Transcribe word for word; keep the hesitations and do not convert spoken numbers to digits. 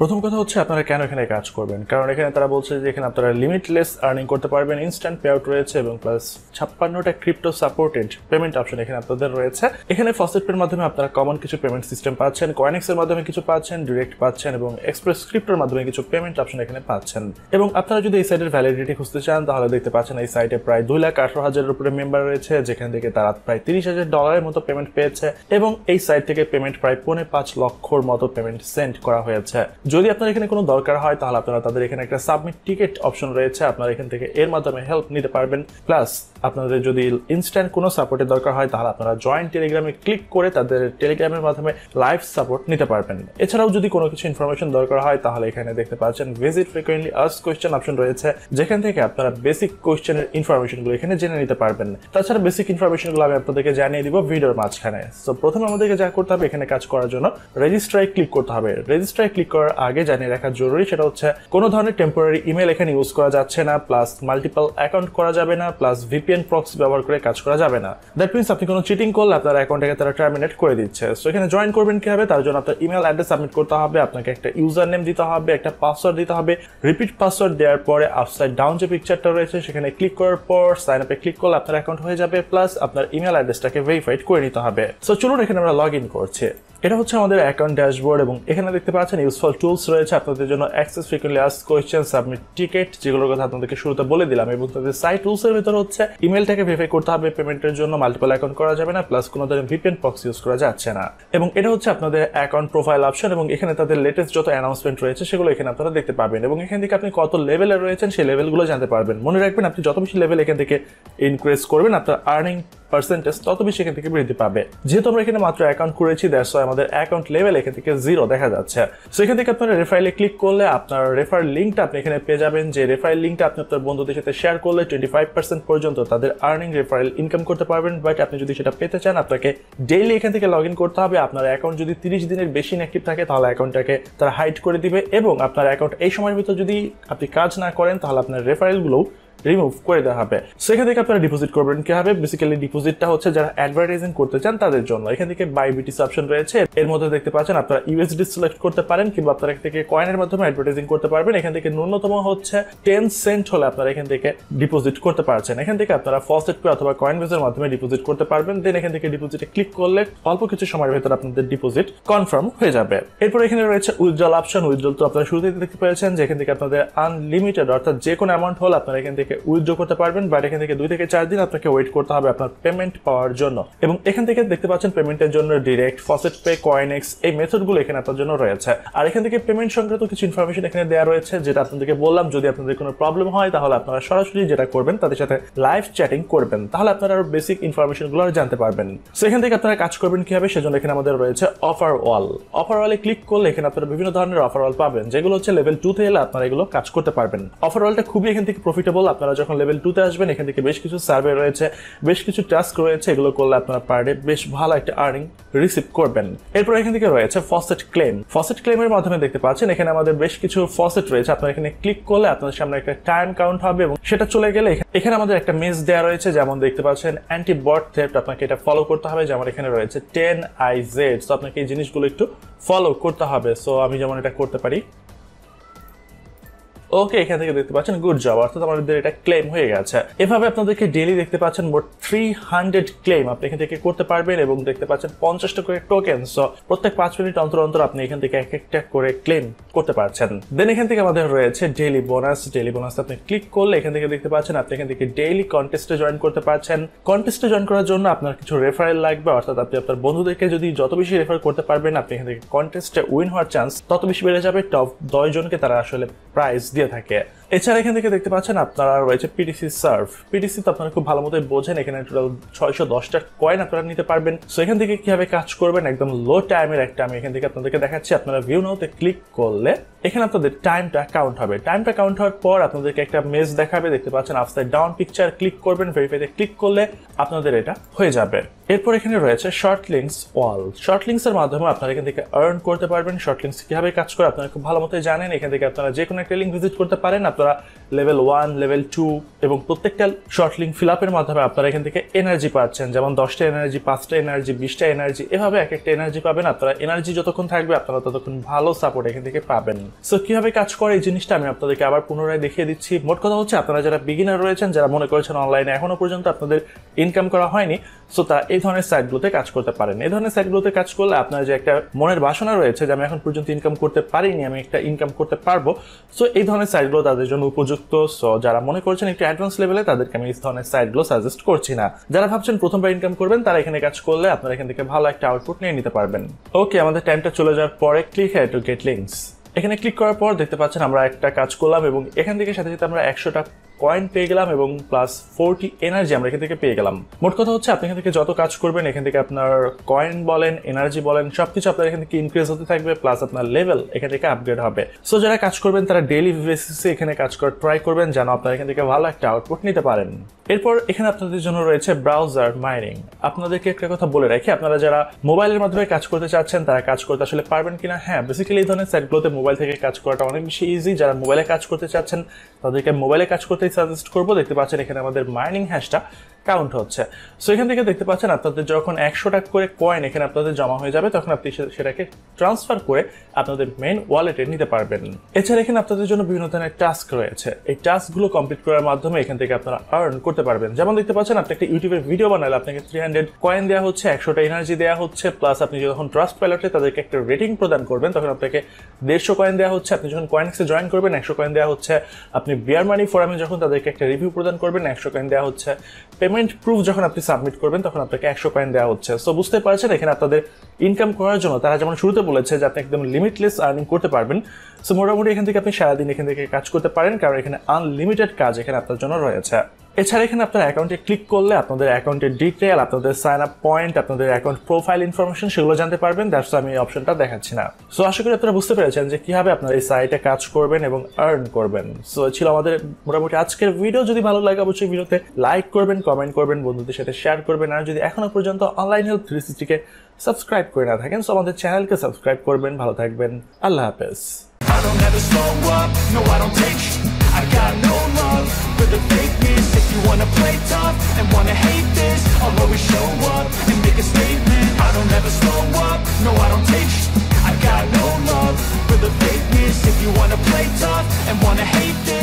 প্রথম কথা হচ্ছে আপনারা কেন এখানে কাজ করবেন, কারণ এখানে তারা বলছে যে এখানে আপনারা লিমিটলেস আর্নিং করতে পারবেন, ইনস্ট্যান্ট পেআউট রয়েছে এবং প্লাস ছাপ্পান্নটা ক্রিপ্টো সাপোর্টেড পেমেন্ট অপশন এখানে আপনাদের রয়েছে। এখানে ফসেটপের মাধ্যমে আপনারা কমন কিছু পেমেন্ট সিস্টেম পাচ্ছেন, কয়েনএক্স এর মাধ্যমে কিছু পাচ্ছেন, ডিরেক্ট পাচ্ছেন এবং এক্সপ্রেস ক্রিপ্টোর মাধ্যমে কিছু পেমেন্ট অপশন এখানে পাচ্ছেন। এবং আপনারা যদি এই সাইটের ভ্যালিডিটি খুঁজতে চান তাহলে দেখতে পাচ্ছেন এই সাইটে প্রায় দুই লাখ আঠারো হাজারের উপরে মেম্বার রয়েছে, যেখান থেকে তারা প্রায় তিরিশ হাজার ডলারের মতো পেমেন্ট পেয়েছে এবং এই সাইট থেকে পেমেন্ট প্রায় পৌনে পাঁচ লক্ষর মতো পেমেন্ট সেন্ড করা হয়েছে। যদি আপনার এখানে কোনো দরকার হয় তাহলে আপনারা তাদের এখানে একটা সাবমিট টিকেট অপশন রয়েছে, আপনারা এখান থেকে এর মাধ্যমে হেল্প নিতে পারবেন। প্লাস আপনাদের যদি ইনস্ট্যান্ট কোনো সাপোর্টের দরকার হয় তাহলে আপনারা জয়েন টেলিগ্রামে ক্লিক করে তাদের টেলিগ্রামের মাধ্যমে লাইভ সাপোর্ট নিতে পারবেন। এছাড়াও যদি কোনো কিছু ইনফরমেশন দরকার হয় তাহলে এখানে দেখতে পাচ্ছেন visit frequently asked question option রয়েছে, যেখান থেকে আপনারা বেসিক কোয়েশ্চেনের ইনফরমেশনগুলো এখানে জেনে নিতে পারবেন। তাছাড়া বেসিক ইনফরমেশনগুলো আমি আপনাদেরকে জানিয়ে দিব ভিডিওর মাঝখানে। সো প্রথমে আমাদেরকে যা করতে হবে এখানে কাজ করার জন্য রেজিস্ট্রারে ক্লিক করতে হবে। রেজিস্ট্রারে ক্লিক করার আগে জানিয়ে রাখা জরুরি, সেটা হচ্ছে কোনো ধরনের টেম্পোরারি ইমেল এখানে ইউজ করা যাচ্ছে না, প্লাস মাল্টিপল অ্যাকাউন্ট করা যাবে না, প্লাস ভিপিএন প্রক্সি ব্যবহার করে কাজ করা যাবে না। দ্যাট মিনস আপনি কোনো চিটিং করলে আপনার অ্যাকাউন্টটাকে তারা টার্মিনেট করে দিচ্ছে। সো এখানে জয়েন করবেন কিভাবে, তার জন্য আপনার ইমেল অ্যাড্রেস সাবমিট করতে হবে, আপনাকে একটা ইউজার নেম দিতে হবে, একটা পাসওয়ার্ড দিতে হবে। রিপিট পাসওয়ার্ড দেওয়ার পরে আপসাইড ডাউন যে পিকচারটা রয়েছে সেখানে ক্লিক করার পর সাইন আপে ক্লিক করলে আপনার অ্যাকাউন্ট হয়ে যাবে, প্লাস আপনার ইমেল অ্যাড্রেসটাকে ভেরিফাইড করে নিতে হবে। সো চলুন এখানে আমরা লগ ইন করছি। এটা হচ্ছে আমাদের অ্যাকাউন্ট ড্যাশবোর্ড এবং এখানে দেখতে পাচ্ছেন ইউজফুল টুলস রয়েছে আপনাদের জন্য, access frequently asked question, submit ticket, যেগুলোর কথা আপনাদেরকে শুরুতে বলে দিলাম। এবং তাদের সাইট টুলসের ভিতরে হচ্ছে ইমেলটাকে ভেরিফাই করতে হবে, পেমেন্টের জন্য মাল্টিপল অ্যাকাউন্ট করা যাবে না, প্লাস কোনো ধরনের ভিপিএন প্রক্সি ইউজ করা যাচ্ছে না। এবং এটা হচ্ছে আপনাদের অ্যাকাউন্ট প্রোফাইল অপশন এবং এখানে তাদের লেটেস্ট যত অ্যানাউন্সমেন্ট রয়েছে সেগুলো এখানে আপনারা দেখতে পাবেন এবং এখান থেকে আপনি কত লেভেলে রয়েছেন সেই লেভেলগুলো জানতে পারবেন। মনে রাখবেন আপনি যত বেশি লেভেল এখান থেকে ইনক্রিজ করবেন আপনার আর্নিং পার্সেন্টেজ তত বেশি এখান থেকে বৃদ্ধি পাবে। যেহেতু আমরা এখানে মাত্র অ্যাকাউন্ট করেছি দ্যাটস ওয়াই আমাদের অ্যাকাউন্ট লেভেল এখান থেকে জিরো দেখা যাচ্ছে। সো এখান থেকে আপনারা রেফারেলে ক্লিক করলে আপনার রেফার লিঙ্কটা আপনি এখানে পেয়ে যাবেন, যে রেফারেল লিঙ্কটা আপনি আপনার বন্ধুদের সাথে শেয়ার করলে টোয়েন্টি ফাইভ পার্সেন্ট পর্যন্ত তাদের আর্নিং রেফারেল ইনকাম করতে পারবেন। বাট আপনি যদি সেটা পেতে চান আপনাকে ডেইলি এখান থেকে লগ ইন করতে হবে। আপনার অ্যাকাউন্ট যদি তিরিশ দিনের বেশি ইনঅ্যাক্টিভ থাকে তাহলে অ্যাকাউন্টটাকে তারা হাইড করে দিবে এবং আপনার অ্যাকাউন্ট এই সময়ের ভিতর যদি আপনি কাজ না করেন তাহলে আপনার রেফারেলগুলো রিমুভ করে দেওয়া হবে। সেখান থেকে আপনারা ডিপোজিট করবেন কিভাবে, বেসিক্যালি ডিপোজিটটা হচ্ছে যারা অ্যাডভার্টাইজিং করতে চান তাদের জন্য। এখান থেকে বাই বিটিসি অপশন রয়েছে, এর মধ্যে দেখতে পাচ্ছেন আপনারা ইউএসডি সিলেক্ট করতে পারেন কিংবা আপনারা এখান থেকে কয়েনের মাধ্যমে অ্যাডভার্টাইজিং করতে পারবেন। এখান থেকে ন্যূনতম হচ্ছে টেন সেন্ট হলে আপনারা এখান থেকে ডিপোজিট করতে পারছেন। এখান থেকে আপনারা ফসেটপে অথবা কয়েনবেজের মাধ্যমে ডিপোজিট করতে পারবেন। দেন এখান থেকে ডিপোজিটে ক্লিক করলে অল্প কিছু সময়ের ভেতর আপনাদের ডিপোজিট কনফার্ম হয়ে যাবে। এরপর এখানে রয়েছে উইথড্রল অপশন। উইথড্রল তো আপনারা শুরুতেই দেখতে পেয়েছেন যে এখান থেকে আপনাদের আনলিমিটেড অর্থাৎ যে কোনো অ্যামাউন্ট হল আপনারা এখান থেকে উইথড্র করতে পারবেন। বাট এখান থেকে দুই থেকে চার দিন আপনাকে ওয়েট করতে হবে আপনার পেমেন্ট পাওয়ার জন্য। এবং এখান থেকে দেখতে পাচ্ছেন পেমেন্টের জন্য ডিরেক্ট, ফসেটপে, কয়েনএক্স এই মেথডগুলো এখানে আপনার জন্য রয়েছে। আর এখান থেকে পেমেন্ট সংক্রান্ত কিছু ইনফরমেশন এখানে দেওয়া রয়েছে, যেটা আপনাদেরকে বললাম। যদি আপনাদের কোনো প্রবলেম হয় তাহলে আপনারা সরাসরি যেটা করবেন তাদের সাথে লাইভ চ্যাটিং করবেন, তাহলে আপনারা আরো বেসিক ইনফরমেশনগুলো জানতে পারবেন। সো এখান থেকে আপনারা কাজ করবেন কিভাবে সেজন্য এখানে আমাদের রয়েছে অফার ওয়াল। অফার ওয়ালে ক্লিক করলে এখানে আপনারা বিভিন্ন ধরনের অফার ওয়াল পাবেন, যেগুলো হচ্ছে লেভেল টু তে এলে আপনারা এগুলো কাজ করতে পারবেন। অফার ওয়ালটা খুবই এখান থেকে প্রফিটেবল। আপনারা যখন লেভেল টু তে আসবেন এখান থেকে বেশ কিছু সার্ভে রয়েছে, বেশ কিছু টাস্ক রয়েছে, এগুলো করলে আপনারা পার ডে বেশ ভালো একটা আর্নিং রিসিভ করবেন। এরপর এখান থেকে রয়েছে ফসেট ক্লেম। ফসেট ক্লেমের মাধ্যমে দেখতে পাচ্ছেন এখানে আমাদের বেশ কিছু ফসেট রয়েছে। আপনারা এখানে ক্লিক করলে আপনাদের সামনে একটা টাইম কাউন্ট হবে এবং সেটা চলে গেলে এখানে আমাদের একটা মেজ দেওয়া রয়েছে, যেমন দেখতে পাচ্ছেন অ্যান্টি বট থেফট, আপনাকে এটা ফলো করতে হবে। যেমন এখানে রয়েছে টেন আই জেড, সো আপনাকে এই জিনিসগুলো একটু ফলো করতে হবে। সো আমি যেমন এটা করতে পারি, ওকে, এখান থেকে দেখতে পাচ্ছেন গুড জব, অর্থাৎ আমাদের এটা ক্লেম হয়ে গেছে। এভাবে আপনাদেরকে ডেইলি দেখতে পাচ্ছেন মোট থ্রি হান্ড্রেড ক্লেম আপনি এখান থেকে করতে পারবেন এবং দেখতে পাচ্ছেন পঞ্চাশটা করে টোকেন। সো প্রত্যেক পাঁচ মিনিট অন্তর অন্তর আপনি এখান থেকে এক একটা করে ক্লেম করতে পারছেন। দেন এখান থেকে আমাদের রয়েছে ডেইলি বোনাস। ডেইলি বোনাস আপনি ক্লিক করলে এখান থেকে দেখতে পাচ্ছেন আপনি এখান থেকে ডেইলি কন্টেস্টে জয়েন করতে পারছেন। কন্টেস্টে জয়েন করার জন্য আপনার কিছু রেফারেল লাগবে, অর্থাৎ আপনি আপনার বন্ধুদেরকে যদি যত বেশি রেফার করতে পারবেন আপনি এখান থেকে কন্টেস্টে উইন হওয়ার চান্স তত বেশি বেড়ে যাবে। টপ দশ জনকে তারা আসলে প্রাইজ দিয়ে থাকে। এছাড়া এখান থেকে দেখতে পাচ্ছেন আপনারা রয়েছে পিটিসি সার্ভ। পিটিসি তো আপনারা খুব ভালো মতো বোঝেন, এখানে টোটাল ছয়শো দশটা কয়েন আপনারা নিতে পারবেন। সো এখান থেকে কিভাবে কাজ করবেন একদম লো টাইমের একটা আমি এখান থেকে আপনাদেরকে দেখাচ্ছি। আপনারা ভিউ নাওতে ক্লিক করলে এখানে আপনাদের টাইমটা কাউন্ট হবে। টাইমটা কাউন্ট হওয়ার পর আপনাদেরকে একটা মেজ দেখাবে, দেখতে পাচ্ছেন আপসাইড ডাউন পিকচার, ক্লিক করবেন, ভেরিফাইতে ক্লিক করলে আপনাদের এটা হয়ে যাবে। এরপর এখানে রয়েছে short links wall. Short links এর মাধ্যমে আপনারা এখান থেকে আর্ন করতে পারবেন। শর্ট লিঙ্কস কিভাবে কাজ করে আপনারা খুব ভালো মতো জানেন। এখান থেকে আপনারা যে কোনো একটা লিঙ্ক ভিজিট করতে পারেন, আপনারা আপনারা লেভেল one লেভেল two এবং প্রত্যেকটা শর্ট লিংক ফিলআপের মাধ্যমে আপনারা এখান থেকে এনার্জি পাচ্ছেন, যেমন দশটা এনার্জি, পাঁচটা এনার্জি, বিশটা এনার্জি, এভাবে এক একটা এনার্জি পাবেন আপনারা। এনার্জি যতক্ষণ থাকবে আপনারা ততক্ষণ ভালো সাপোর্ট এখান থেকে পাবেন। সো কিভাবে কাজ করে এই জিনিসটা আমি আপনাদেরকে আবার পুনরায় দেখিয়ে দিচ্ছি। মোট কথা হচ্ছে আপনারা যারা বিগিনার রয়েছেন, যারা মনে করেছেন অনলাইনে এখনো পর্যন্ত আপনাদের ইনকাম করা হয়নি, সো তা এই ধরনের সাইটগুলোতে কাজ করতে পারেন। এই ধরনের সাইটগুলোতে কাজ করলে আপনার যে একটা মনের বাসনা রয়েছে যে আমি এখন পর্যন্ত ইনকাম করতে পারিনি, আমি একটা ইনকাম করতে পারবো, সো এই ধরনের সাইটগুলো তাদের জন্য উপযুক্ত। সো যারা মনে করছেন একটু অ্যাডভান্স লেভেলে, তাদেরকে আমি এই ধরনের সাইটগুলো সাজেস্ট করছি না। যারা ভাবছেন প্রথমবার ইনকাম করবেন, তারা এখানে কাজ করলে আপনারা এখান থেকে ভালো একটা আউটপুট নিয়ে নিতে পারবেন। ওকে, আমাদের টাইমটা চলে যাওয়ার পরে click here to get links, এখানে ক্লিক করার পর দেখতে পাচ্ছেন আমরা একটা কাজ করলাম এবং এখান থেকে সাথে সাথে আমরা একশোটা কয়েন পেয়ে গেলাম এবং প্লাস ফোরটি এনার্জি আমরা এখান থেকে পেয়ে গেলাম। মোট কথা হচ্ছে আপনি এখান থেকে যত কাজ করবেন, এখান থেকে আপনার কয়েন বলেন, এনার্জি বলেন, সবকিছু আপনার এখান থেকে ইনক্রিজ হতে থাকবে, প্লাস আপনার লেভেল এখান থেকে আপগ্রেড হবে। সো যারা কাজ করবেন তারা ডেইলি বেসিসে এখানে কাজ করার ট্রাই করবেন, যেন আপনার এখান থেকে ভালো একটা আউটপুট নিতে পারেন। এরপর এখানে আপনাদের জন্য রয়েছে ব্রাউজার মাইনিং। আপনাদেরকে একটা কথা বলে রাখি, আপনারা যারা মোবাইলের মাধ্যমে কাজ করতে চাচ্ছেন তারা কাজ করতে আসলে পারবেন কিনা, হ্যাঁ বেসিক্যালি এই ধরনের সাইটগুলোতে মোবাইল থেকে কাজ করাটা অনেক বেশি ইজি। যারা মোবাইলে কাজ করতে চাচ্ছেন তাদেরকে মোবাইলে কাজ করতে সাজেস্ট করবো। দেখতে পাচ্ছেন এখানে আমাদের মাইনিং হ্যাশটা কাউন্ট হচ্ছে। সো এখান থেকে দেখতে পাচ্ছেন আপনাদের যখন একশোটা করে কয়েন এখানে আপনাদের জমা হয়ে যাবে, তখন আপনি সেটাকে ট্রান্সফার করে আপনাদের মেইন ওয়ালেটে নিতে পারবেন। এছাড়া এখানে আপনাদের জন্য বিভিন্ন ধরনের টাস্ক রয়েছে, এই টাস্কগুলো কমপ্লিট করার মাধ্যমে এখান থেকে আপনারা আর্ন করতে পারবেন। যেমন দেখতে পাচ্ছেন আপনি একটা ইউটিউবের ভিডিও বানালে আপনাকে থ্রি হান্ড্রেড কয়েন দেওয়া হচ্ছে, একশোটা এনার্জি দেওয়া হচ্ছে, প্লাস আপনি যখন ট্রাস্ট পাইলটে তাদেরকে একটা রেটিং প্রদান করবেন তখন আপনাকে দেড়শো কয়েন দেওয়া হচ্ছে। আপনি যখন কয়েনএক্সে জয়েন করবেন একশো কয়েন দেওয়া হচ্ছে। আপনি বিয়ার মানি ফোরামে যখন তাদেরকে একটা রিভিউ প্রদান করবেন একশো কয়েন দেওয়া হচ্ছে। পেমেন্ট প্রুফ যখন আপনি সাবমিট করবেন তখন আপনাকে একশো কয়েন দেওয়া হচ্ছে। সো বুঝতে পারছেন এখানে আপনাদের ইনকাম করার জন্য তারা যেমন শুরুতে বলেছে যে আপনি একদম লিমিটলেস আর্নিং করতে পারবেন। সো মোটামুটি এখান থেকে আপনি সারাদিন এখান থেকে কাজ করতে পারেন, কারণ এখানে আনলিমিটেড কাজ এখানে আপনার জন্য রয়েছে। এছাড়া এখানে আপনার অ্যাকাউন্টে ক্লিক করলে আপনাদের অ্যাকাউন্টের ডিটেল, আপনাদের সাইন আপ পয়েন্ট, আপনাদের অ্যাকাউন্ট প্রোফাইল ইনফরমেশন সেগুলো জানতে পারবেন। দ্যাটস আমি এই অপশনটা দেখাচ্ছি না। সো আশা করি আপনারা বুঝতে পেরেছেন যে কীভাবে আপনার এই সাইটে কাজ করবেন এবং আর্ন করবেন। সো ছিল আমাদের মোটামুটি আজকের ভিডিও। যদি ভালো লাগে অবশ্যই ভিডিওতে লাইক করবেন, কমেন্ট করবেন, বন্ধুদের সাথে শেয়ার করবেন। আর যদি এখনো পর্যন্ত অনলাইন হেল্প থ্রি সিক্সটি কে সাবস্ক্রাইব করে না থাকেন, সো আমাদের চ্যানেলকে সাবস্ক্রাইব করবেন। ভালো থাকবেন, আল্লাহ হাফেজ। The fakeness, if you wanna play tough and wanna hate this, I'll always show up and make a statement. I don't ever slow up, no I don't take shit. I got no love for the fakeness. If you wanna play tough and wanna hate this,